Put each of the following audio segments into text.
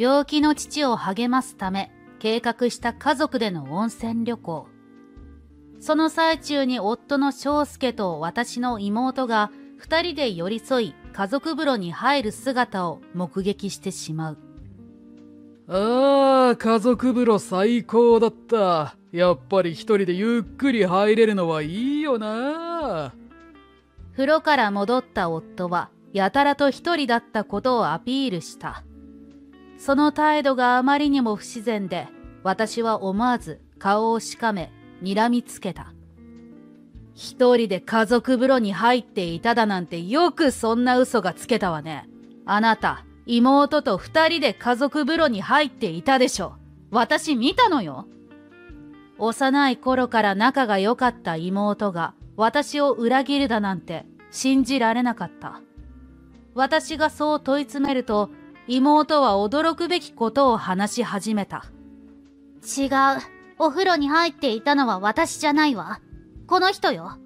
病気の父を励ますため計画した家族での温泉旅行。その最中に夫の翔介と私の妹が二人で寄り添い家族風呂に入る姿を目撃してしまう。ああ、家族風呂最高だった。やっぱり一人でゆっくり入れるのはいいよな。風呂から戻った夫はやたらと一人だったことをアピールした。その態度があまりにも不自然で、私は思わず顔をしかめ、睨みつけた。一人で家族風呂に入っていただなんてよくそんな嘘がつけたわね。あなた、妹と二人で家族風呂に入っていたでしょ。私見たのよ。幼い頃から仲が良かった妹が私を裏切るだなんて信じられなかった。私がそう問い詰めると妹は驚くべきことを話し始めた。違う。お風呂に入っていたのは私じゃないわ。この人よ。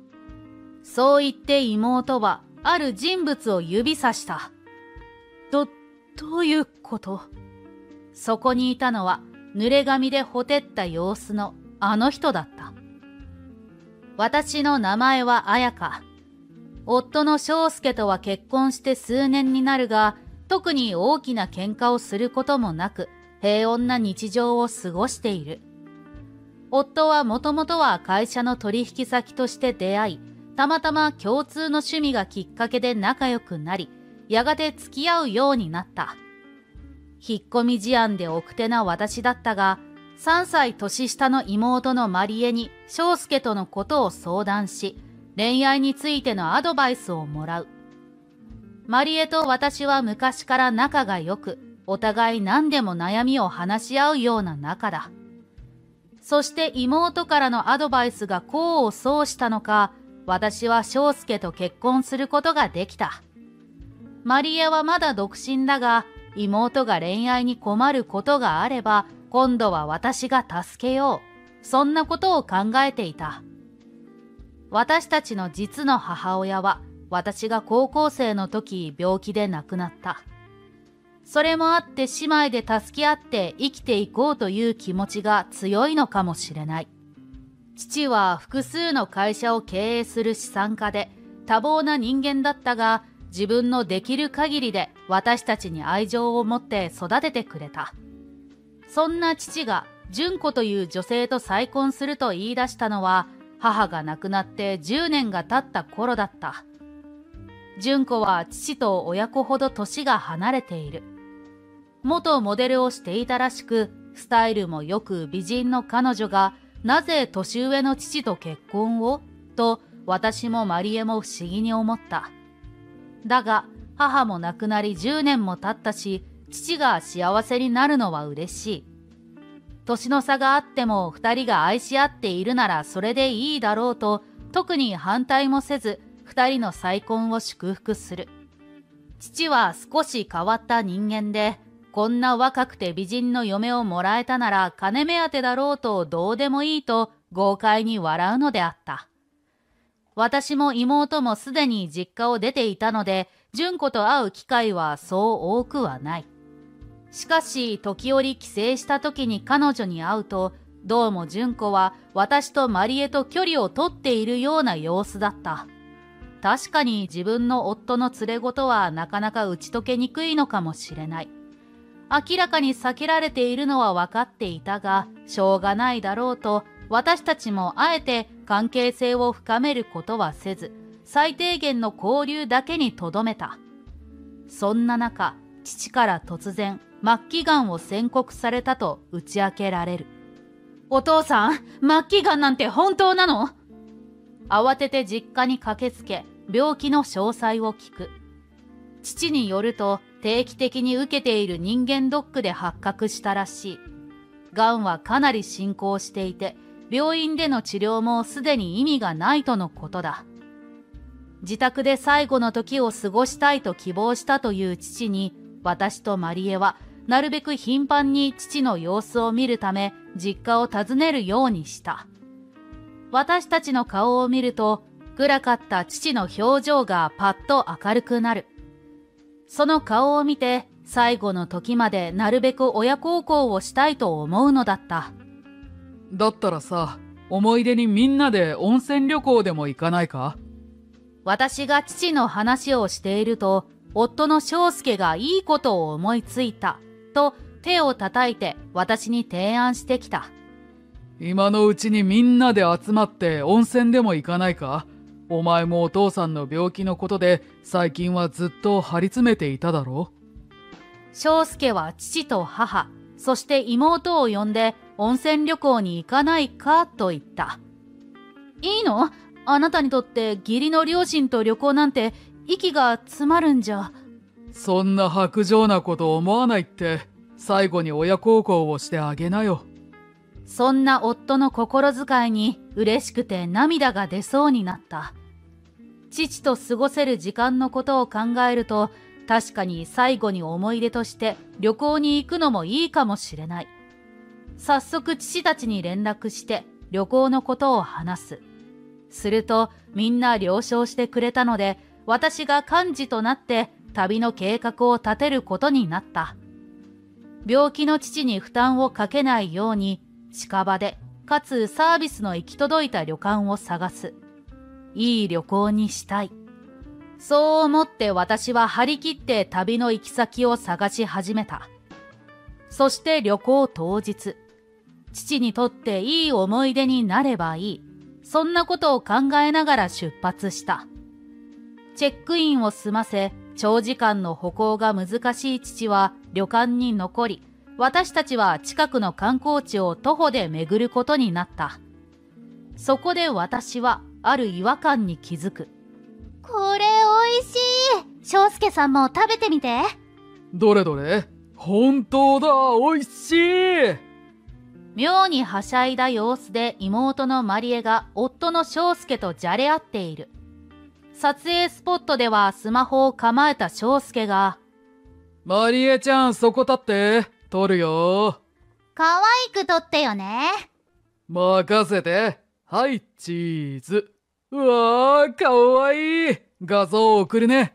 そう言って妹はある人物を指さした。どういうこと？そこにいたのは濡れ髪でほてった様子のあの人だった。私の名前は彩香。夫の翔介とは結婚して数年になるが、特に大きな喧嘩をすることもなく平穏な日常を過ごしている。夫はもともとは会社の取引先として出会い、たまたま共通の趣味がきっかけで仲良くなり、やがて付き合うようになった。引っ込み思案で奥手な私だったが、3歳年下の妹のマリエに翔介とのことを相談し、恋愛についてのアドバイスをもらう。マリエと私は昔から仲が良く、お互い何でも悩みを話し合うような仲だ。そして妹からのアドバイスが功を奏したのか、私は翔介と結婚することができた。マリエはまだ独身だが、妹が恋愛に困ることがあれば、今度は私が助けよう。そんなことを考えていた。私たちの実の母親は、私が高校生の時病気で亡くなった。それもあって姉妹で助け合って生きていこうという気持ちが強いのかもしれない。父は複数の会社を経営する資産家で、多忙な人間だったが、自分のできる限りで私たちに愛情を持って育ててくれた。そんな父が純子という女性と再婚すると言い出したのは母が亡くなって10年が経った頃だった。純子は父と親子ほど年が離れている。元モデルをしていたらしく、スタイルもよく美人の彼女がなぜ年上の父と結婚を？と私もマリエも不思議に思った。だが、母も亡くなり10年も経ったし、父が幸せになるのは嬉しい。年の差があっても二人が愛し合っているならそれでいいだろうと、特に反対もせず、二人の再婚を祝福する。父は少し変わった人間で、こんな若くて美人の嫁をもらえたなら金目当てだろうとどうでもいいと豪快に笑うのであった。私も妹もすでに実家を出ていたので、純子と会う機会はそう多くはない。しかし、時折帰省した時に彼女に会うと、どうも純子は私とマリエと距離を取っているような様子だった。確かに自分の夫の連れ事はなかなか打ち解けにくいのかもしれない。明らかに避けられているのは分かっていたが、しょうがないだろうと、私たちもあえて関係性を深めることはせず、最低限の交流だけにとどめた。そんな中、父から突然、末期がんを宣告されたと打ち明けられる。お父さん、末期がんなんて本当なの？慌てて実家に駆けつけ、病気の詳細を聞く。父によると、定期的に受けている人間ドックで発覚したらしい。がんはかなり進行していて、病院での治療もすでに意味がないとのことだ。自宅で最後の時を過ごしたいと希望したという父に、私とマリエはなるべく頻繁に父の様子を見るため実家を訪ねるようにした。私たちの顔を見ると、暗かった父の表情がパッと明るくなる。その顔を見て最後の時までなるべく親孝行をしたいと思うのだった。だったらさ、思い出にみんなで温泉旅行でも行かないか？私が父の話をしていると、夫の翔介がいいことを思いついた、と手を叩いて私に提案してきた。今のうちにみんなで集まって温泉でも行かないか？お前もお父さんの病気のことで最近はずっと張り詰めていただろう。翔介は父と母、そして妹を呼んで温泉旅行に行かないかと言った。いいの？あなたにとって義理の両親と旅行なんて息が詰まるんじゃ。そんな薄情なこと思わないって、最後に親孝行をしてあげなよ。そんな夫の心遣いに嬉しくて涙が出そうになった。父と過ごせる時間のことを考えると、確かに最後に思い出として旅行に行くのもいいかもしれない。早速父たちに連絡して旅行のことを話す。するとみんな了承してくれたので、私が幹事となって旅の計画を立てることになった。病気の父に負担をかけないように近場でかつサービスの行き届いた旅館を探す。いい旅行にしたい。そう思って私は張り切って旅の行き先を探し始めた。そして旅行当日。父にとっていい思い出になればいい。そんなことを考えながら出発した。チェックインを済ませ、長時間の歩行が難しい父は旅館に残り、私たちは近くの観光地を徒歩で巡ることになった。そこで私はある違和感に気づく。これおいしい。翔介さんも食べてみて。どれどれ。本当だ、おいしい。妙にはしゃいだ様子で妹のマリエが夫の翔介とじゃれ合っている。撮影スポットではスマホを構えた翔介が、マリエちゃんそこ立って、撮るよ。可愛く撮ってよね。任せて。はい、チーズ。うわー、かわいい。画像を送るね。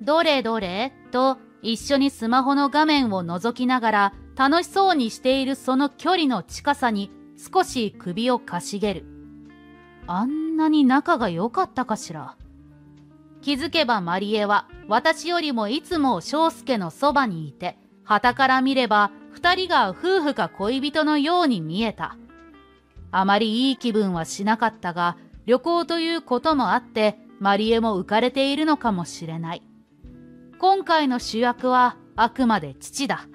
どれどれと一緒にスマホの画面を覗きながら楽しそうにしているその距離の近さに少し首をかしげる。あんなに仲が良かったかしら。気づけばマリエは私よりもいつも翔介のそばにいて、傍から見れば二人が夫婦か恋人のように見えた。あまりいい気分はしなかったが、旅行ということもあって、マリエも浮かれているのかもしれない。今回の主役はあくまで父だ。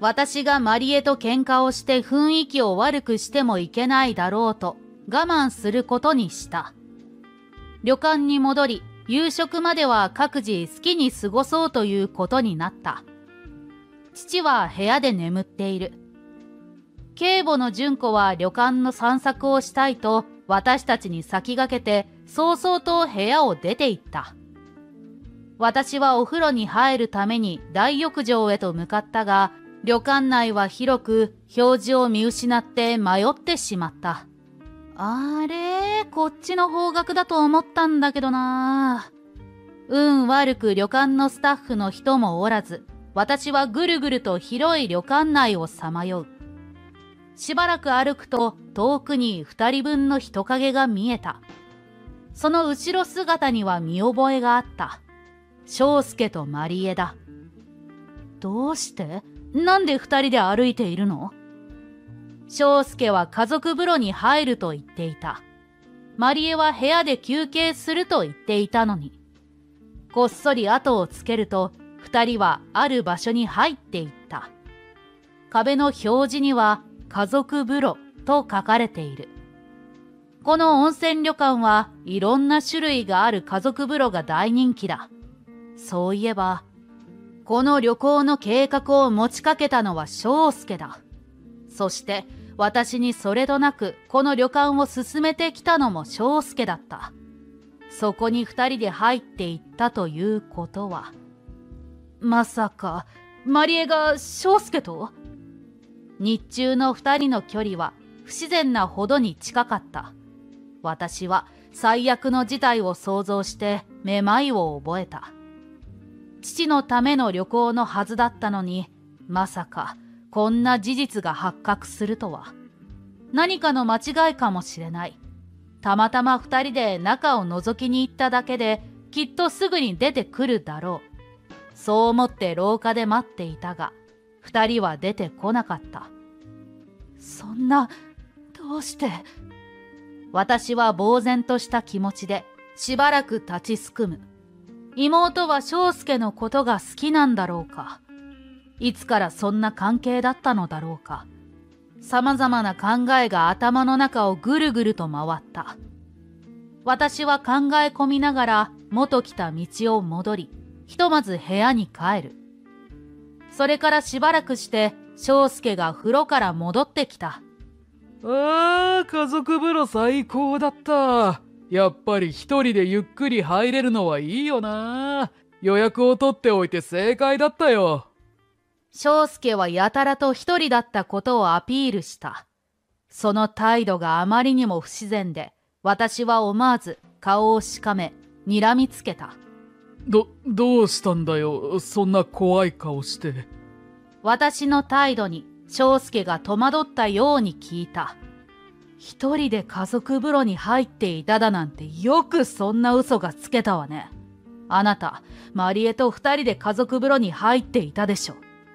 私がマリエと喧嘩をして雰囲気を悪くしてもいけないだろうと我慢することにした。旅館に戻り、夕食までは各自好きに過ごそうということになった。父は部屋で眠っている。継母の純子は旅館の散策をしたいと、私たちに先駆けて早々と部屋を出て行った。私はお風呂に入るために大浴場へと向かったが、旅館内は広く表示を見失って迷ってしまった。あれ、こっちの方角だと思ったんだけどな。運悪く旅館のスタッフの人もおらず、私はぐるぐると広い旅館内をさまよう。しばらく歩くと遠くに二人分の人影が見えた。その後ろ姿には見覚えがあった。翔介とマリエだ。どうして？なんで二人で歩いているの？翔介は家族風呂に入ると言っていた。マリエは部屋で休憩すると言っていたのに。こっそり後をつけると二人はある場所に入っていった。壁の表示には家族風呂と書かれている。この温泉旅館はいろんな種類がある家族風呂が大人気だ。そういえば、この旅行の計画を持ちかけたのは翔介だ。そして私にそれとなくこの旅館を進めてきたのも翔介だった。そこに二人で入っていったということは。まさか、マリエが翔介と？日中の二人の距離は不自然なほどに近かった。私は最悪の事態を想像してめまいを覚えた。父のための旅行のはずだったのに、まさかこんな事実が発覚するとは。何かの間違いかもしれない。たまたま二人で中を覗きに行っただけで、きっとすぐに出てくるだろう。そう思って廊下で待っていたが、二人は出てこなかった。そんな、どうして。私は呆然とした気持ちで、しばらく立ちすくむ。妹は翔介のことが好きなんだろうか。いつからそんな関係だったのだろうか。様々な考えが頭の中をぐるぐると回った。私は考え込みながら元来た道を戻り、ひとまず部屋に帰る。それからしばらくして、翔介が風呂から戻ってきた。ああ、家族風呂最高だった。やっぱり一人でゆっくり入れるのはいいよな。予約を取っておいて正解だったよ。翔介はやたらと一人だったことをアピールした。その態度があまりにも不自然で、私は思わず顔をしかめ、睨みつけた。どうしたんだよ、そんな怖い顔して。私の態度に翔介が戸惑ったように聞いた。一人で家族風呂に入っていただなんてよくそんな嘘がつけたわね。あなた、マリエと二人で家族風呂に入っていたでしょ。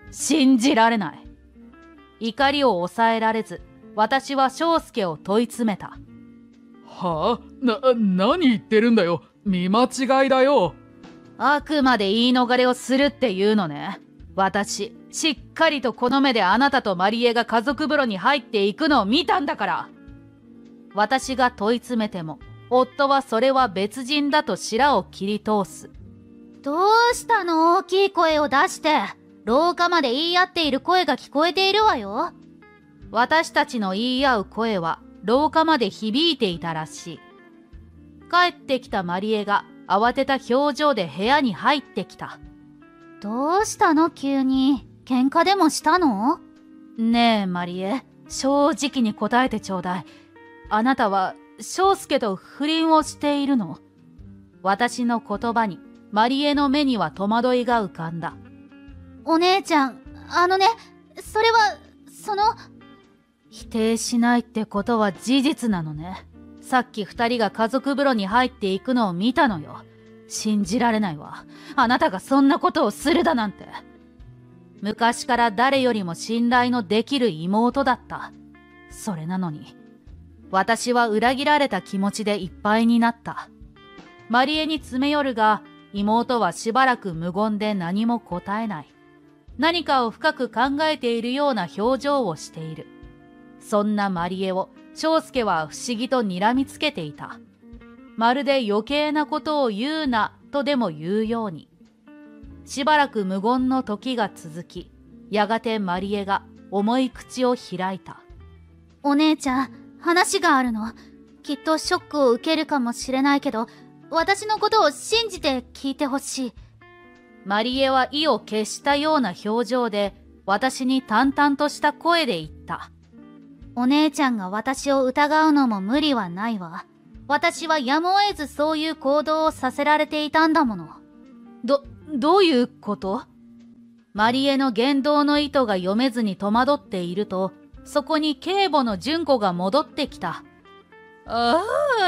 信じられない。怒りを抑えられず、私は翔介を問い詰めた。はあ？何言ってるんだよ。見間違いだよ。あくまで言い逃れをするっていうのね。私、しっかりとこの目であなたとマリエが家族風呂に入っていくのを見たんだから。私が問い詰めても、夫はそれは別人だと白を切り通す。どうしたの？大きい声を出して。廊下まで言い合っている声が聞こえているわよ。私たちの言い合う声は廊下まで響いていたらしい。帰ってきたマリエが慌てた表情で部屋に入ってきた。どうしたの急に。喧嘩でもしたの？ねえマリエ、正直に答えてちょうだい。あなたは翔介と不倫をしているの？私の言葉にマリエの目には戸惑いが浮かんだ。お姉ちゃん、あのね、それは、その。否定しないってことは事実なのね。さっき二人が家族風呂に入っていくのを見たのよ。信じられないわ。あなたがそんなことをするだなんて。昔から誰よりも信頼のできる妹だった。それなのに、私は裏切られた気持ちでいっぱいになった。マリエに詰め寄るが、妹はしばらく無言で何も答えない。何かを深く考えているような表情をしている。そんなマリエを翔介は不思議と睨みつけていた。まるで余計なことを言うなとでも言うように。しばらく無言の時が続き、やがてマリエが重い口を開いた。お姉ちゃん、話があるの。きっとショックを受けるかもしれないけど、私のことを信じて聞いてほしい。マリエは意を決したような表情で、私に淡々とした声で言った。お姉ちゃんが私を疑うのも無理はないわ。私はやむを得ずそういう行動をさせられていたんだもの。どういうこと？マリエの言動の意図が読めずに戸惑っていると、そこに警母の純子が戻ってきた。あ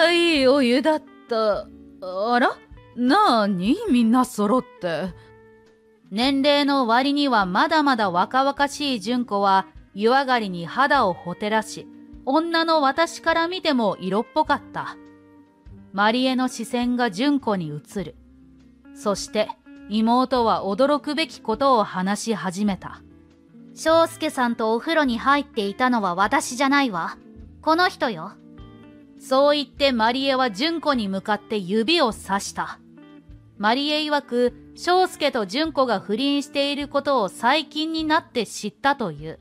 あ、いいお湯だった。あら？なあに？みんな揃って。年齢の割にはまだまだ若々しい純子は湯上がりに肌をほてらし、女の私から見ても色っぽかった。マリエの視線が純子に移る。そして妹は驚くべきことを話し始めた。翔介さんとお風呂に入っていたのは私じゃないわ。この人よ。そう言ってマリエは純子に向かって指をさした。マリエ曰く、翔介と純子が不倫していることを最近になって知ったという。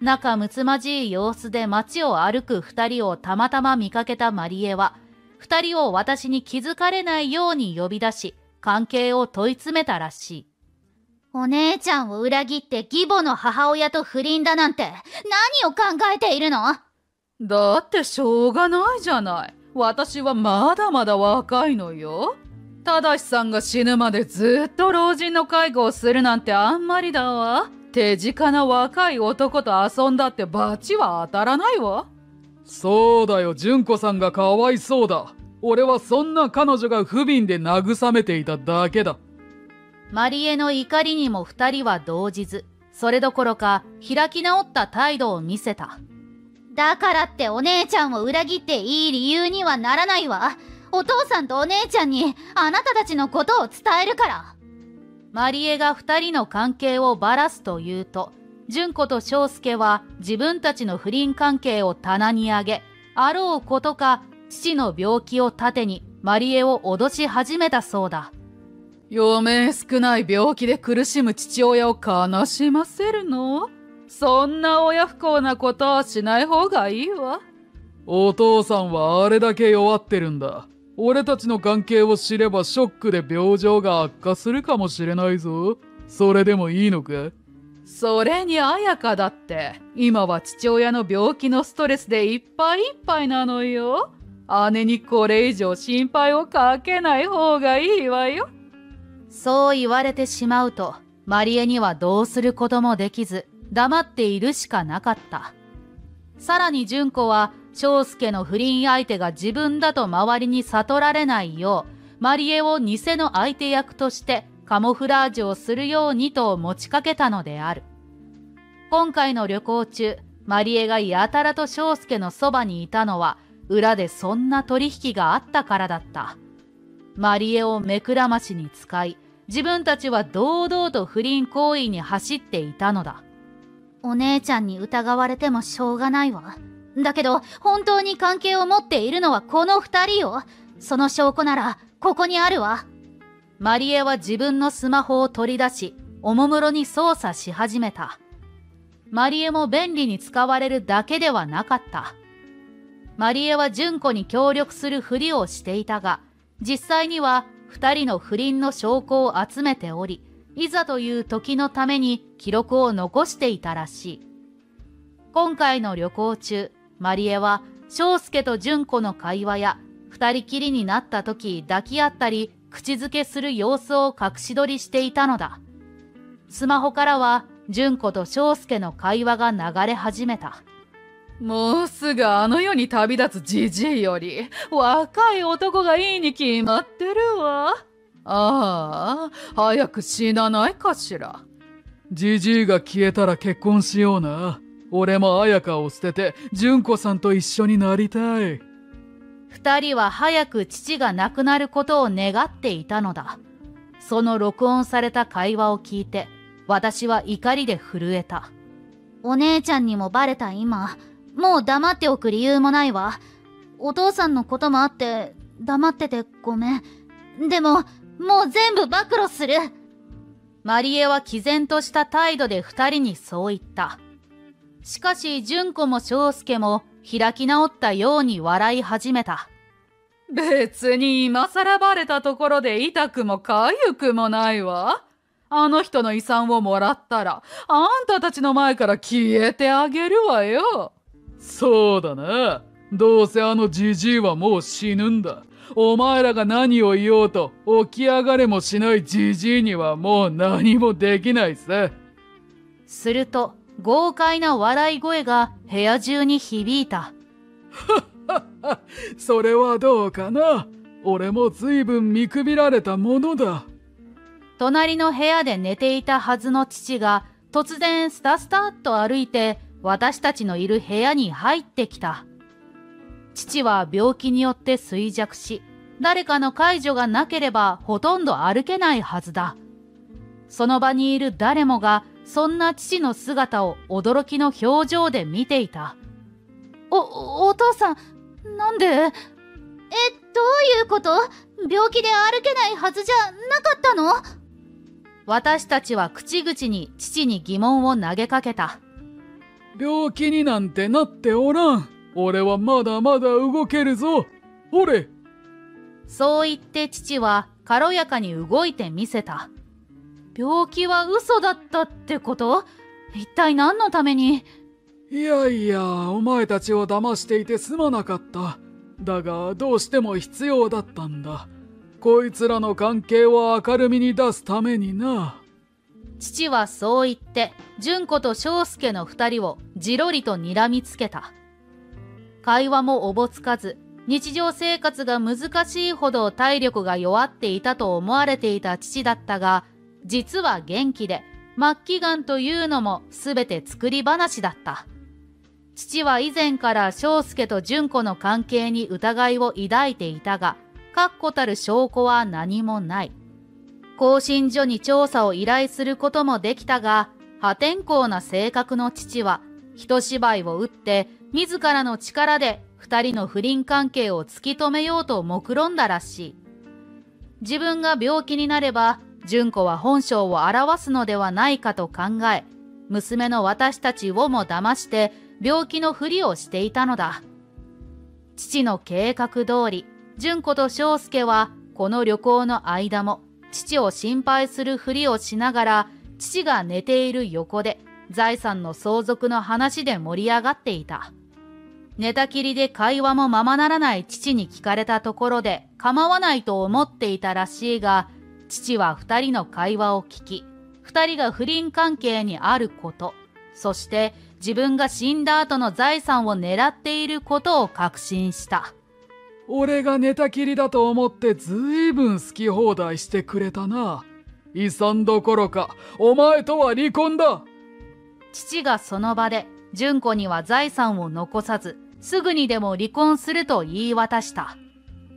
仲睦まじい様子で街を歩く二人をたまたま見かけたマリエは、二人を私に気づかれないように呼び出し、関係を問い詰めたらしい。お姉ちゃんを裏切って義母の母親と不倫だなんて、何を考えているの？だってしょうがないじゃない。私はまだまだ若いのよ。忠さんが死ぬまでずっと老人の介護をするなんてあんまりだわ。手近な若い男と遊んだってバチは当たらないわ。そうだよ、純子さんがかわいそうだ。俺はそんな彼女が不憫で慰めていただけだ。マリエの怒りにも二人は動じず、それどころか開き直った態度を見せた。だからってお姉ちゃんを裏切っていい理由にはならないわ。お父さんとお姉ちゃんにあなたたちのことを伝えるから。マリエが二人の関係をばらすというと、純子と章介は自分たちの不倫関係を棚に上げ、あろうことか父の病気を盾にマリエを脅し始めたそうだ。余命少ない病気で苦しむ父親を悲しませるの？そんな親不孝なことはしない方がいいわ。お父さんはあれだけ弱ってるんだ。俺たちの関係を知ればショックで病状が悪化するかもしれないぞ。それでもいいのか？それに彩香だって今は父親の病気のストレスでいっぱいいっぱいなのよ。姉にこれ以上心配をかけない方がいいわよ。そう言われてしまうとマリエにはどうすることもできず黙っているしかなかった。さらに純子は章介の不倫相手が自分だと周りに悟られないようマリエを偽の相手役としてカモフラージュをするようにと持ちかけたのである。今回の旅行中、マリエがやたらと章介のそばにいたのは裏でそんな取引があったからだった。マリエを目くらましに使い、自分たちは堂々と不倫行為に走っていたのだ。お姉ちゃんに疑われてもしょうがないわ。だけど本当に関係を持っているのはこの二人よ。その証拠ならここにあるわ。マリエは自分のスマホを取り出し、おもむろに操作し始めた。マリエも便利に使われるだけではなかった。マリエは純子に協力するふりをしていたが、実際には二人の不倫の証拠を集めており、いざという時のために記録を残していたらしい。今回の旅行中、マリエは章介と純子の会話や、二人きりになった時抱き合ったり、口づけする様子を隠し撮りしていたのだ。スマホからは純子と章介の会話が流れ始めた。もうすぐあの世に旅立つじじいより若い男がいいに決まってるわ。ああ、早く死なないかしら。じじいが消えたら結婚しような。俺も彩香を捨てて純子さんと一緒になりたい。二人は早く父が亡くなることを願っていたのだ。その録音された会話を聞いて、私は怒りで震えた。お姉ちゃんにもバレた今、もう黙っておく理由もないわ。お父さんのこともあって、黙っててごめん。でも、もう全部暴露する。マリエは毅然とした態度で二人にそう言った。しかし、純子も章介も、開き直ったように笑い始めた。別に今さらバレたところで痛くもかゆくもないわ。あの人の遺産をもらったら、あんたたちの前から消えてあげるわよ。そうだな。どうせあのじじいはもう死ぬんだ。お前らが何を言おうと、起き上がれもしないじじいにはもう何もできないさ。すると、豪快な笑い声が部屋中に響いた。それはどうかな。俺もずいぶん見くびられたものだ。隣の部屋で寝ていたはずの父が突然スタスタっと歩いて私たちのいる部屋に入ってきた。父は病気によって衰弱し、誰かの介助がなければほとんど歩けないはずだ。その場にいる誰もがそんな父の姿を驚きの表情で見ていた。お父さん、なんで？どういうこと？病気で歩けないはずじゃなかったの？私たちは口々に父に疑問を投げかけた。病気になんてなっておらん。俺はまだまだ動けるぞ。ほれ。そう言って父は軽やかに動いてみせた。病気は嘘だったってこと？一体何のために？いやいや、お前たちを騙していてすまなかった。だが、どうしても必要だったんだ。こいつらの関係を明るみに出すためにな。父はそう言って純子と章介の二人をじろりとにらみつけた。会話もおぼつかず、日常生活が難しいほど体力が弱っていたと思われていた父だったが、実は元気で末期がんというのも全て作り話だった。父は以前から章介と純子の関係に疑いを抱いていたが、確固たる証拠は何もない。興信所に調査を依頼することもできたが、破天荒な性格の父は一芝居を打って自らの力で二人の不倫関係を突き止めようと目論んだらしい。自分が病気になれば純子は本性を表すのではないかと考え、娘の私たちをも騙して病気のふりをしていたのだ。父の計画通り、純子と章介はこの旅行の間も父を心配するふりをしながら、父が寝ている横で財産の相続の話で盛り上がっていた。寝たきりで会話もままならない父に聞かれたところで構わないと思っていたらしいが、父は二人の会話を聞き、二人が不倫関係にあること、そして自分が死んだ後の財産を狙っていることを確信した。俺が寝たきりだと思ってずいぶん好き放題してくれたな。遺産どころか、お前とは離婚だ。父がその場で純子には財産を残さず、すぐにでも離婚すると言い渡した。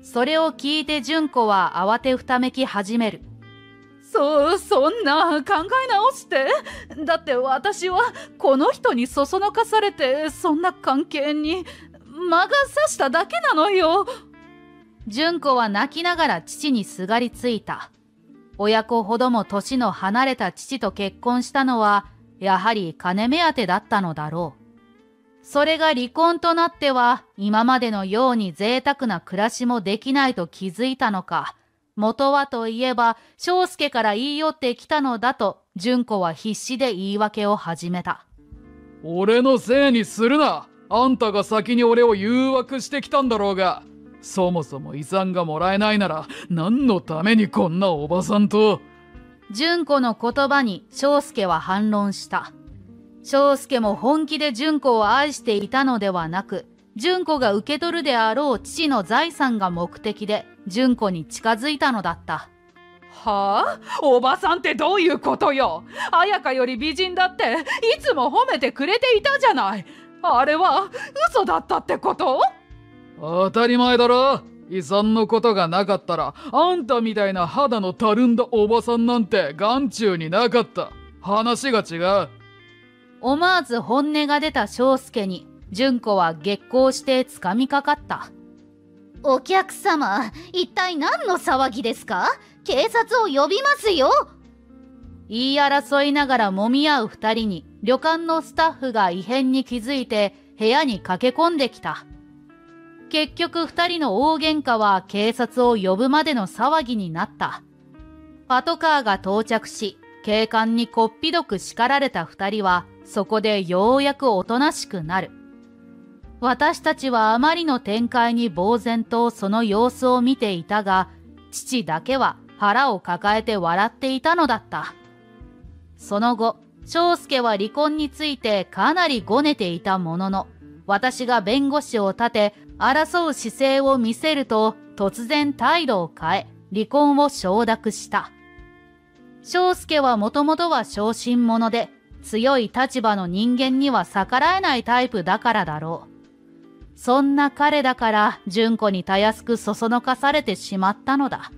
それを聞いて純子は慌てふためき始める。そんな考え直して。だって私はこの人にそそのかされて、そんな関係に魔が差しただけなのよ。純子は泣きながら父にすがりついた。親子ほども年の離れた父と結婚したのは、やはり金目当てだったのだろう。それが離婚となっては、今までのように贅沢な暮らしもできないと気づいたのか、元はといえば、章介から言い寄ってきたのだと、純子は必死で言い訳を始めた。俺のせいにするな。あんたが先に俺を誘惑してきたんだろうが。そもそも遺産がもらえないなら、何のためにこんなおばさんと。純子の言葉に章介は反論した。章介も本気で純子を愛していたのではなく、純子が受け取るであろう父の財産が目的で純子に近づいたのだった。はあ？おばさんってどういうことよ。綾香より美人だっていつも褒めてくれていたじゃない。あれは嘘だったってこと？当たり前だろ。遺産のことがなかったら、あんたみたいな肌のたるんだおばさんなんて眼中になかった。話が違う。思わず本音が出た章介に、純子は激高して掴みかかった。お客様、一体何の騒ぎですか？警察を呼びますよ。言い争いながら揉み合う二人に、旅館のスタッフが異変に気づいて部屋に駆け込んできた。結局二人の大喧嘩は警察を呼ぶまでの騒ぎになった。パトカーが到着し、警官にこっぴどく叱られた二人は、そこでようやくおとなしくなる。私たちはあまりの展開に呆然とその様子を見ていたが、父だけは腹を抱えて笑っていたのだった。その後、章介は離婚についてかなりごねていたものの、私が弁護士を立て争う姿勢を見せると、突然態度を変え、離婚を承諾した。章介はもともとは小心者で、強い立場の人間には逆らえないタイプだからだろう。そんな彼だから純子にたやすくそそのかされてしまったのだ。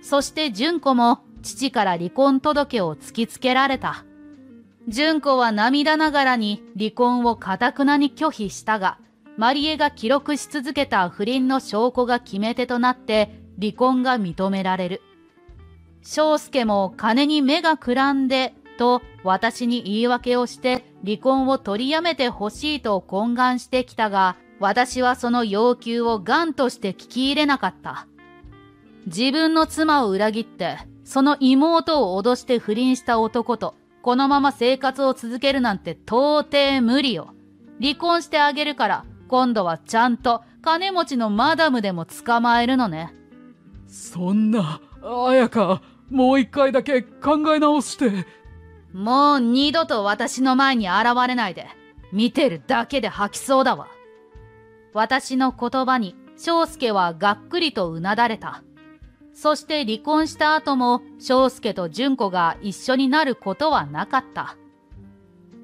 そして純子も父から離婚届を突きつけられた。純子は涙ながらに離婚を堅くなに拒否したが、マリエが記録し続けた不倫の証拠が決め手となって離婚が認められる。章介も金に目がくらんでと私に言い訳をして離婚を取りやめてほしいと懇願してきたが、私はその要求を頑として聞き入れなかった。自分の妻を裏切ってその妹を脅して不倫した男とこのまま生活を続けるなんて到底無理よ。離婚してあげるから今度はちゃんと金持ちのマダムでも捕まえるのね。そんな、綾香、もう一回だけ考え直して。もう二度と私の前に現れないで、見てるだけで吐きそうだわ。私の言葉に、翔介はがっくりとうなだれた。そして離婚した後も、翔介と純子が一緒になることはなかった。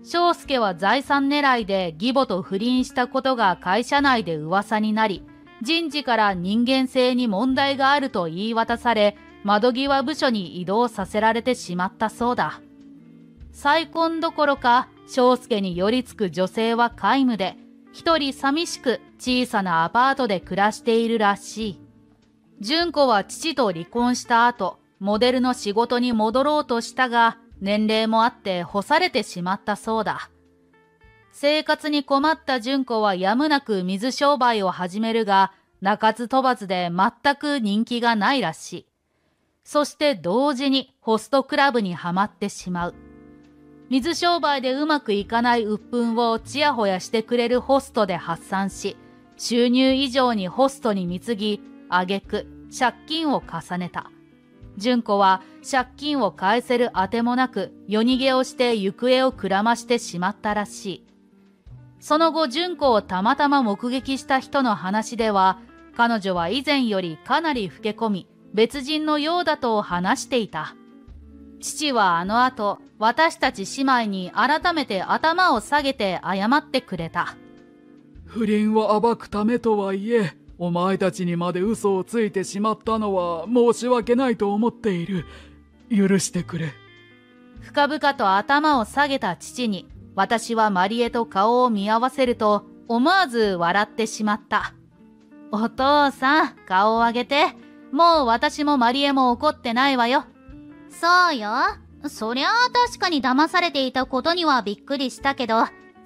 翔介は財産狙いで義母と不倫したことが会社内で噂になり、人事から人間性に問題があると言い渡され、窓際部署に異動させられてしまったそうだ。再婚どころか、翔介に寄りつく女性は皆無で、一人寂しく小さなアパートで暮らしているらしい。純子は父と離婚した後、モデルの仕事に戻ろうとしたが、年齢もあって干されてしまったそうだ。生活に困った純子はやむなく水商売を始めるが、鳴かず飛ばずで全く人気がないらしい。そして同時にホストクラブにはまってしまう。水商売でうまくいかない鬱憤をちやほやしてくれるホストで発散し、収入以上にホストに貢ぎ、挙句借金を重ねた。純子は借金を返せるあてもなく夜逃げをして行方をくらましてしまったらしい。その後純子をたまたま目撃した人の話では、彼女は以前よりかなり老け込み、別人のようだと話していた。父はあの後、私たち姉妹に改めて頭を下げて謝ってくれた。不倫を暴くためとはいえ、お前たちにまで嘘をついてしまったのは申し訳ないと思っている。許してくれ。深々と頭を下げた父に、私はマリエと顔を見合わせると、思わず笑ってしまった。お父さん、顔を上げて。もう私もマリエも怒ってないわよ。そうよ。そりゃあ確かに騙されていたことにはびっくりしたけど、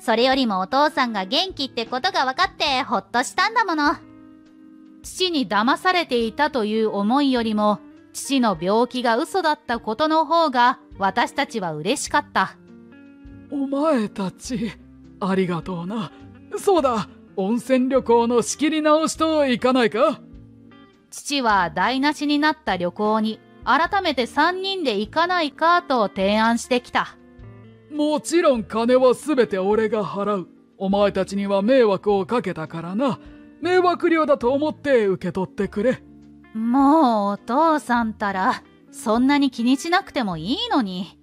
それよりもお父さんが元気ってことが分かってほっとしたんだもの。父に騙されていたという思いよりも、父の病気が嘘だったことの方が私たちは嬉しかった。お前たち、ありがとうな。そうだ、温泉旅行の仕切り直しといかないか？父は台無しになった旅行に改めて3人で行かないかと提案してきた。もちろん金はすべて俺が払う。お前たちには迷惑をかけたからな。迷惑料だと思って受け取ってくれ。もうお父さんたら、そんなに気にしなくてもいいのに。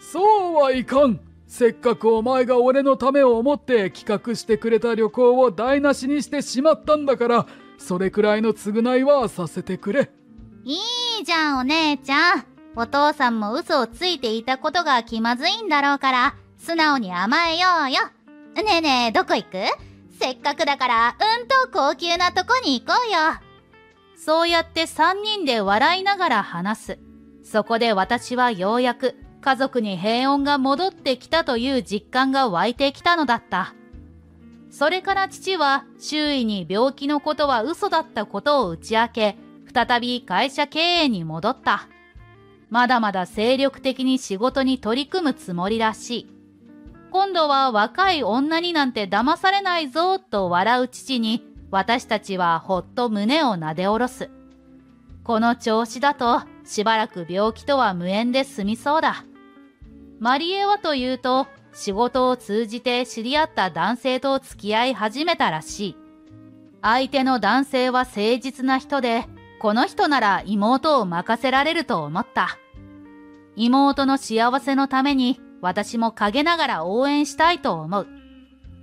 そうはいかん。せっかくお前が俺のためを思って企画してくれた旅行を台無しにしてしまったんだから、それくらいの償いはさせてくれ。いいじゃんお姉ちゃん。お父さんも嘘をついていたことが気まずいんだろうから、素直に甘えようよ。ねえねえ、どこ行く？せっかくだから、うんと高級なとこに行こうよ。そうやって3人で笑いながら話す。そこで私はようやく家族に平穏が戻ってきたという実感が湧いてきたのだった。それから父は周囲に病気のことは嘘だったことを打ち明け、再び会社経営に戻った。まだまだ精力的に仕事に取り組むつもりらしい。今度は若い女になんて騙されないぞと笑う父に、私たちはほっと胸をなで下ろす。この調子だとしばらく病気とは無縁で済みそうだ。マリエはというと、仕事を通じて知り合った男性と付き合い始めたらしい。相手の男性は誠実な人で、この人なら妹を任せられると思った。妹の幸せのために、私も陰ながら応援したいと思う。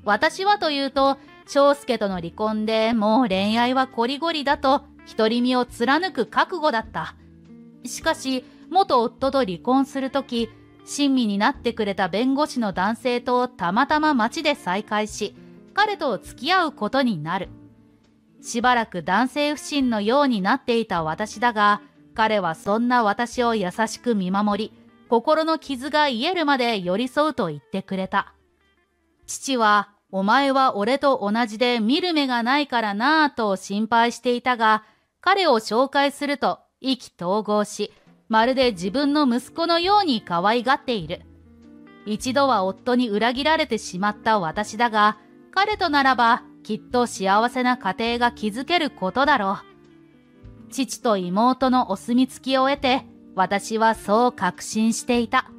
私はというと、翔介との離婚でもう恋愛はこりごりだと、独り身を貫く覚悟だった。しかし、元夫と離婚するとき、親身になってくれた弁護士の男性とたまたま街で再会し、彼と付き合うことになる。しばらく男性不信のようになっていた私だが、彼はそんな私を優しく見守り、心の傷が癒えるまで寄り添うと言ってくれた。父は、お前は俺と同じで見る目がないからなぁと心配していたが、彼を紹介すると意気投合し、まるで自分の息子のように可愛がっている。一度は夫に裏切られてしまった私だが、彼とならばきっと幸せな家庭が築けることだろう。父と妹のお墨付きを得て、私はそう確信していた。